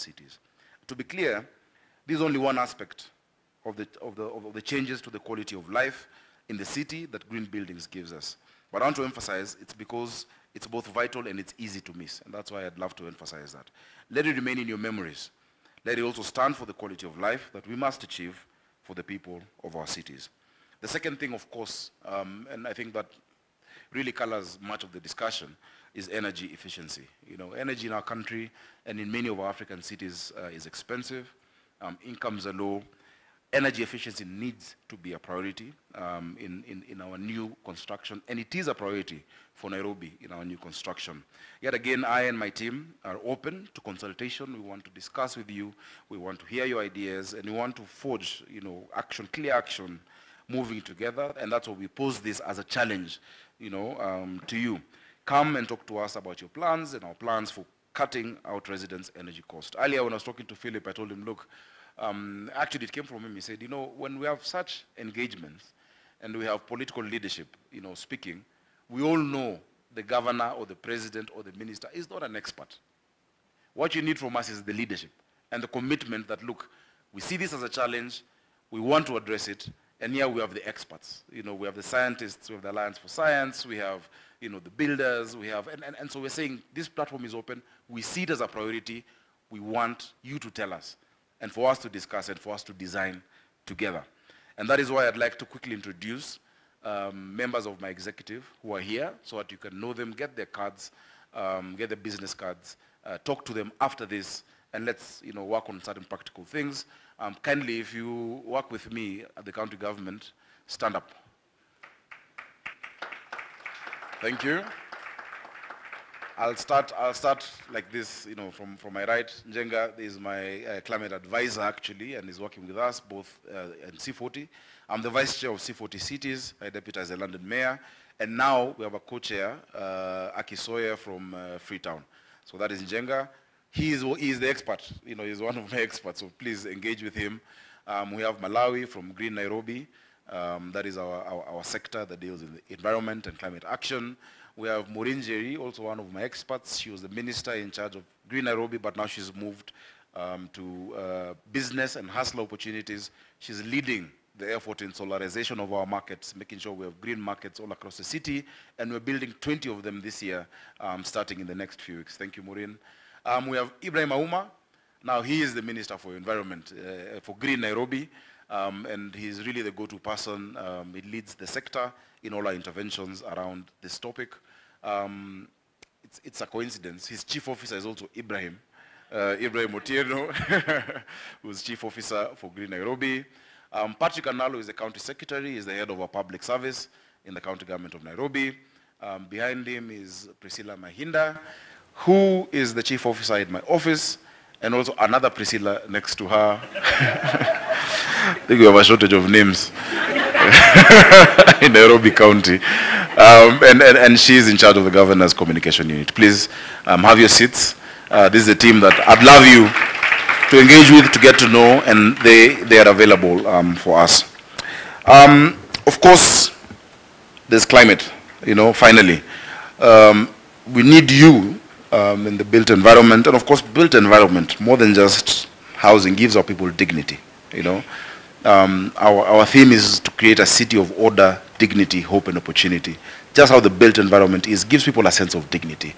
cities. To be clear, this is only one aspect of the changes to the quality of life in the city that green buildings gives us. But I want to emphasize it's because it's both vital and it's easy to miss. And that's why I'd love to emphasize that. Let it remain in your memories. Let it also stand for the quality of life that we must achieve for the people of our cities. The second thing, of course, and I think that really colors much of the discussion, is energy efficiency. You know, energy in our country and in many of our African cities is expensive. Incomes are low. Energy efficiency needs to be a priority in our new construction, and it is a priority for Nairobi in our new construction. Yet again, I and my team are open to consultation. We want to discuss with you. We want to hear your ideas, and we want to forge, you know, action, clear action, moving together. And that's why we pose this as a challenge, you know, to you. Come and talk to us about your plans and our plans for cutting out residents' energy cost. Earlier, when I was talking to Philip, I told him, look. Actually, it came from him. He said, you know, when we have such engagements and we have political leadership, you know, speaking, we all know the governor or the president or the minister is not an expert. What you need from us is the leadership and the commitment that, look, we see this as a challenge, we want to address it, and here we have the experts. You know, we have the scientists, we have the Alliance for Science, we have, you know, the builders, we have, and so we're saying this platform is open, we see it as a priority, we want you to tell us, and for us to discuss and for us to design together. And that is why I'd like to quickly introduce members of my executive who are here so that you can know them, get their cards, get their business cards, talk to them after this, and let's, you know, work on certain practical things. Kindly, if you work with me at the county government, stand up. Thank you. I'll start like this, you know, from my right. Njenga is my climate advisor, actually, and is working with us both in C40. I'm the vice chair of C40 Cities. I deputize the London mayor. And now we have a co-chair, Aki Sawyer from Freetown. So that is Njenga. He is the expert. You know, he's one of my experts, so please engage with him. We have Malawi from Green Nairobi. That is our sector that deals with the environment and climate action. We have Maureen Jiri, also one of my experts. She was the minister in charge of Green Nairobi, but now she's moved to business and hustler opportunities. She's leading the effort in solarization of our markets, making sure we have green markets all across the city, and we're building 20 of them this year, starting in the next few weeks. Thank you, Maureen. We have Ibrahim Auma. Now he is the Minister for Environment for Green Nairobi, and he's really the go-to person. He leads the sector in all our interventions around this topic. It's a coincidence. His chief officer is also Ibrahim. Ibrahim Otierno, who's chief officer for Green Nairobi. Patrick Analo is the county secretary. He's the head of our public service in the county government of Nairobi. Behind him is Priscilla Mahinda, who is the chief officer in my office, and also another Priscilla next to her. I think we have a shortage of names in Nairobi County. And she's in charge of the governor's communication unit. Please have your seats. This is a team that I'd love you to engage with, to get to know, and they are available for us. Of course, there's climate, you know, finally. We need you in the built environment, and of course, built environment, more than just housing, gives our people dignity, you know. Our theme is to create a city of order, dignity, hope, and opportunity. Just how the built environment is, gives people a sense of dignity,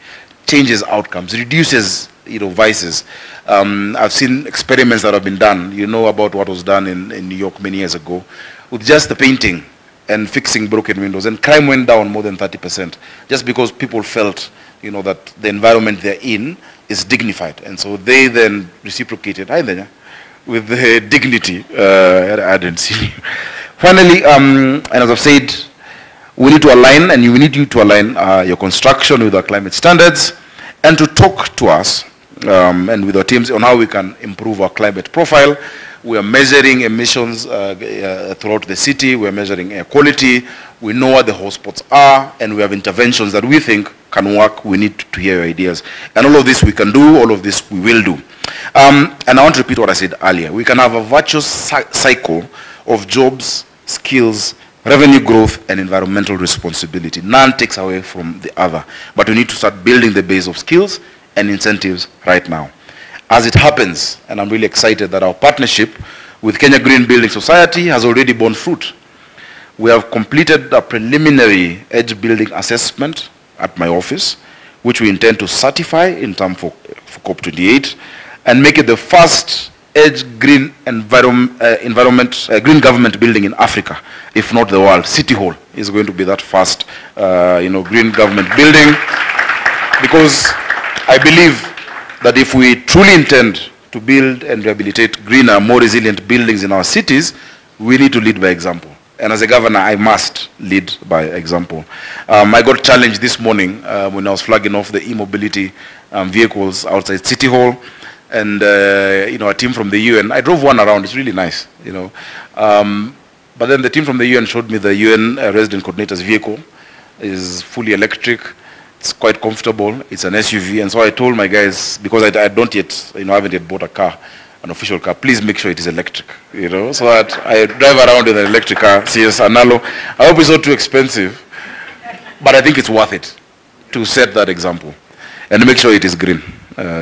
changes outcomes, reduces, you know, vices. I've seen experiments that have been done. You know about what was done in New York many years ago with just the painting and fixing broken windows. And crime went down more than 30% just because people felt, you know, that the environment they're in is dignified. And so they then reciprocated. Hi there. With the dignity, I didn't see. Finally, and as I've said, we need to align, and we need you to align your construction with our climate standards, and to talk to us and with our teams on how we can improve our climate profile. We are measuring emissions throughout the city. We are measuring air quality. We know what the hotspots are, and we have interventions that we think can work. We need to hear your ideas. And all of this we can do, all of this we will do. And I want to repeat what I said earlier. We can have a virtuous cycle of jobs, skills, revenue growth, and environmental responsibility. None takes away from the other. But we need to start building the base of skills and incentives right now. as it happens. And I'm really excited that our partnership with Kenya Green Building Society has already borne fruit. We have completed a preliminary edge building assessment at my office, which we intend to certify in time for COP28 and make it the first edge green green government building in Africa, if not the world. City Hall is going to be that first, green government building, because I believe that if we truly intend to build and rehabilitate greener, more resilient buildings in our cities, we need to lead by example. And as a governor, I must lead by example. I got challenged this morning when I was flagging off the e-mobility vehicles outside City Hall, and a team from the UN. I drove one around; it's really nice, But then the team from the UN showed me the UN resident coordinator's vehicle. It's fully electric. It's quite comfortable. It's an SUV, and so I told my guys, because I don't yet, haven't yet bought a car, an official car, please make sure it is electric, so that I drive around with an electric car, CS Analo. I hope it's not too expensive, but I think it's worth it to set that example and make sure it is green,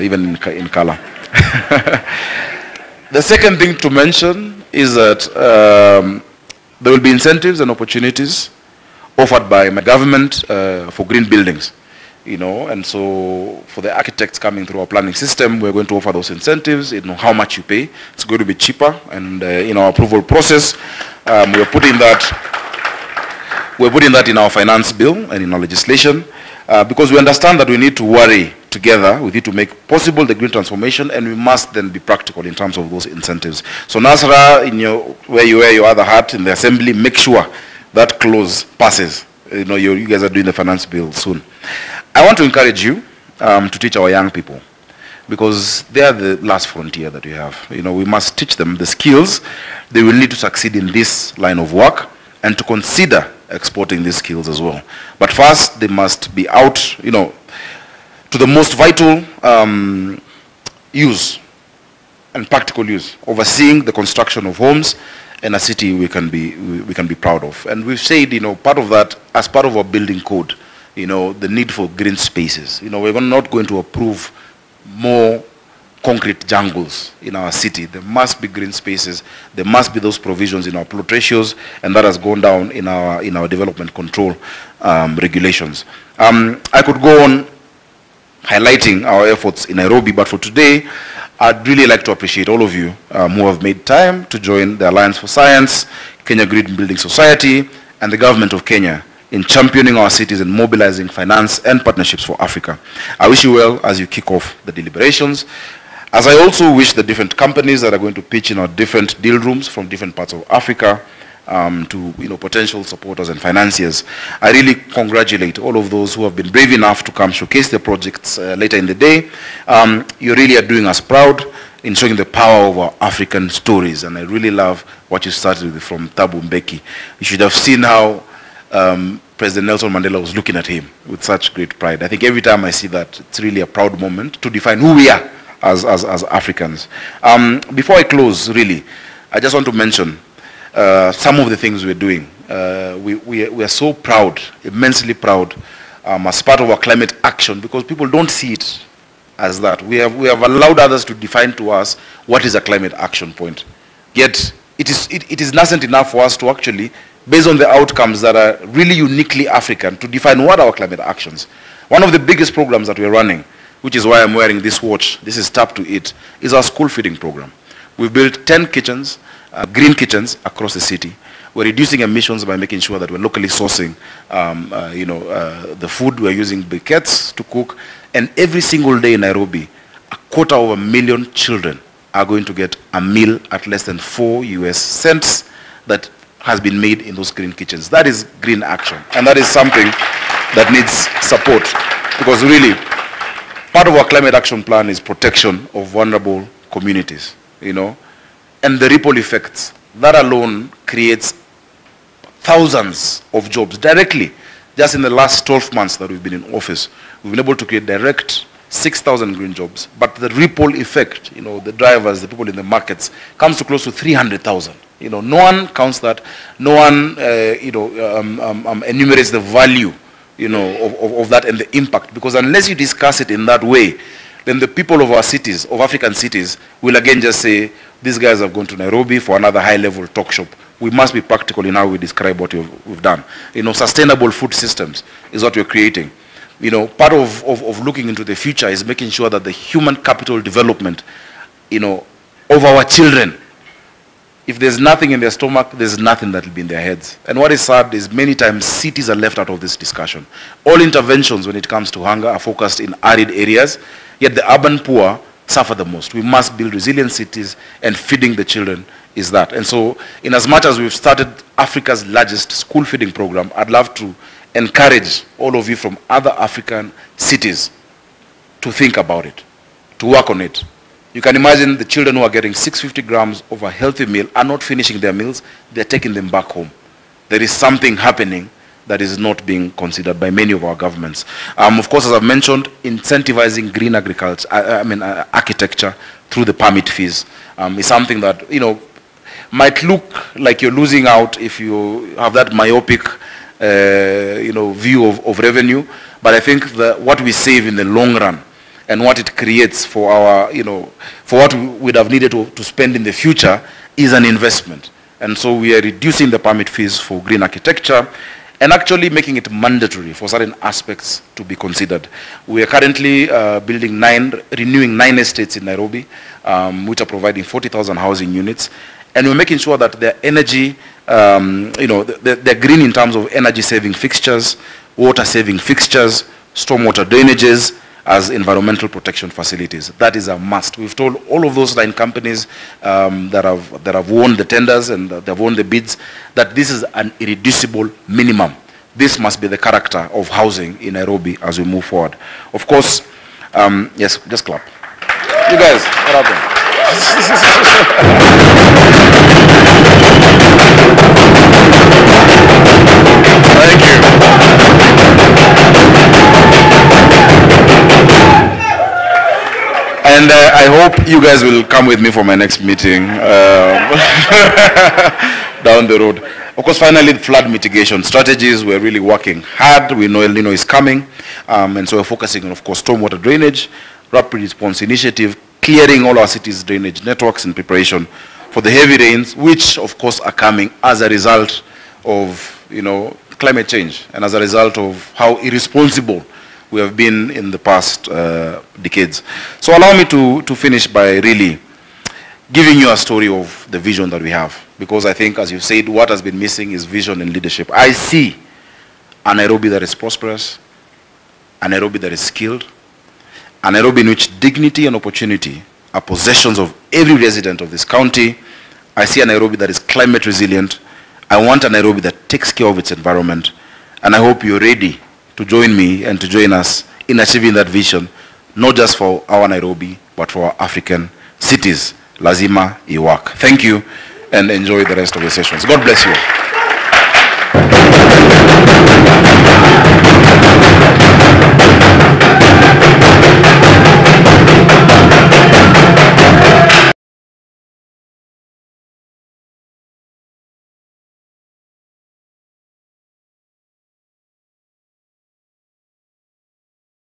even in color. The second thing to mention is that there will be incentives and opportunities offered by my government for green buildings. And so for the architects coming through our planning system, we're going to offer those incentives, how much you pay. It's going to be cheaper, and in our approval process, we're putting that in our finance bill and in our legislation, because we understand that we need to worry together, we need to make possible the green transformation, and we must then be practical in terms of those incentives. So Nasra, where you wear your other hat in the assembly, make sure that clause passes. You guys are doing the finance bill soon. I want to encourage you to teach our young people, because they are the last frontier that we have. We must teach them the skills they will need to succeed in this line of work, and to consider exporting these skills as well. But first, they must be out, to the most vital use and practical use, overseeing the construction of homes in a city we can be proud of. And we've said, part of that as part of our building code. The need for green spaces. We're not going to approve more concrete jungles in our city. There must be green spaces. There must be those provisions in our plot ratios, and that has gone down in our development control regulations. I could go on highlighting our efforts in Nairobi, but for today, I'd really like to appreciate all of you who have made time to join the Alliance for Science, Kenya Green Building Society, and the government of Kenya in championing our cities and mobilizing finance and partnerships for Africa. I wish you well as you kick off the deliberations, as I also wish the different companies that are going to pitch in our different deal rooms from different parts of Africa to potential supporters and financiers. I really congratulate all of those who have been brave enough to come showcase their projects later in the day. You really are doing us proud in showing the power of our African stories, and I really love what you started with from Thabo Mbeki. You should have seen how President Nelson Mandela was looking at him with such great pride. I think every time I see that, it's really a proud moment to define who we are as Africans. Before I close, really, I just want to mention some of the things we're doing. We are so proud, immensely proud, as part of our climate action, because people don't see it as that. We have allowed others to define to us what is a climate action point. Yet, it is nascent enough for us to actually, based on the outcomes that are really uniquely African, to define what our climate actions. One of the biggest programs that we're running, which is why I'm wearing this watch, this is Tap to Eat, is our school feeding program. We've built 10 kitchens, green kitchens, across the city. We're reducing emissions by making sure that we're locally sourcing the food. We're using briquettes to cook. And every single day in Nairobi, 250,000 children are going to get a meal at less than $4 US that has been made in those green kitchens. That is green action, and that is something that needs support, because really, part of our climate action plan is protection of vulnerable communities, and the ripple effects. That alone creates thousands of jobs directly. Just in the last 12 months that we've been in office, we've been able to create direct 6,000 green jobs, but the ripple effect, the drivers, the people in the markets, comes to close to 300,000. No one counts that. No one, enumerates the value, of that and the impact. Because unless you discuss it in that way, then the people of our cities, of African cities, will again just say, these guys have gone to Nairobi for another high-level talk shop. We must be practical in how we describe what we've done. You know, sustainable food systems is what we're creating. You know, part of looking into the future is making sure that the human capital development, you know, of our children, if there's nothing in their stomach, there's nothing that will be in their heads. And what is sad is many times cities are left out of this discussion. All interventions when it comes to hunger are focused in arid areas, yet the urban poor suffer the most. We must build resilient cities, and feeding the children is that. And so, in as much as we've started Africa's largest school feeding program, I'd love to encourage all of you from other African cities to think about it, to work on it. You can imagine the children who are getting 650 grams of a healthy meal are not finishing their meals, they're taking them back home. There is something happening that is not being considered by many of our governments. Of course, as I've mentioned, incentivizing green agriculture, architecture through the permit fees is something that, you know, might look like you're losing out if you have that myopic, you know, view of revenue. But I think that what we save in the long run and what it creates for our, you know, for what we would have needed to spend in the future is an investment. And so we are reducing the permit fees for green architecture, and actually making it mandatory for certain aspects to be considered. We are currently building renewing nine estates in Nairobi, which are providing 40,000 housing units. And we're making sure that their energy, you know, they're green in terms of energy-saving fixtures, water-saving fixtures, stormwater drainages, as environmental protection facilities. That is a must. We've told all of those line companies that have won the tenders and that have won the bids that this is an irreducible minimum. This must be the character of housing in Nairobi as we move forward. Of course, yes, just clap. You guys, what happened? And I hope you guys will come with me for my next meeting down the road. Of course, finally, flood mitigation strategies. We're really working hard. We know El Nino is coming. And so we're focusing on, of course, stormwater drainage, rapid response initiative, clearing all our cities' drainage networks in preparation for the heavy rains, which, of course, are coming as a result of, you know, climate change and as a result of how irresponsible we have been in the past decades. So allow me to finish by really giving you a story of the vision that we have. Because I think, as you said, what has been missing is vision and leadership. I see a Nairobi that is prosperous, a Nairobi that is skilled, a Nairobi in which dignity and opportunity are possessions of every resident of this county. I see a Nairobi that is climate resilient. I want a Nairobi that takes care of its environment. And I hope you're ready to join me and to join us in achieving that vision, not just for our Nairobi, but for our African cities. Lazima iwak. Thank you, and enjoy the rest of the sessions. God bless you.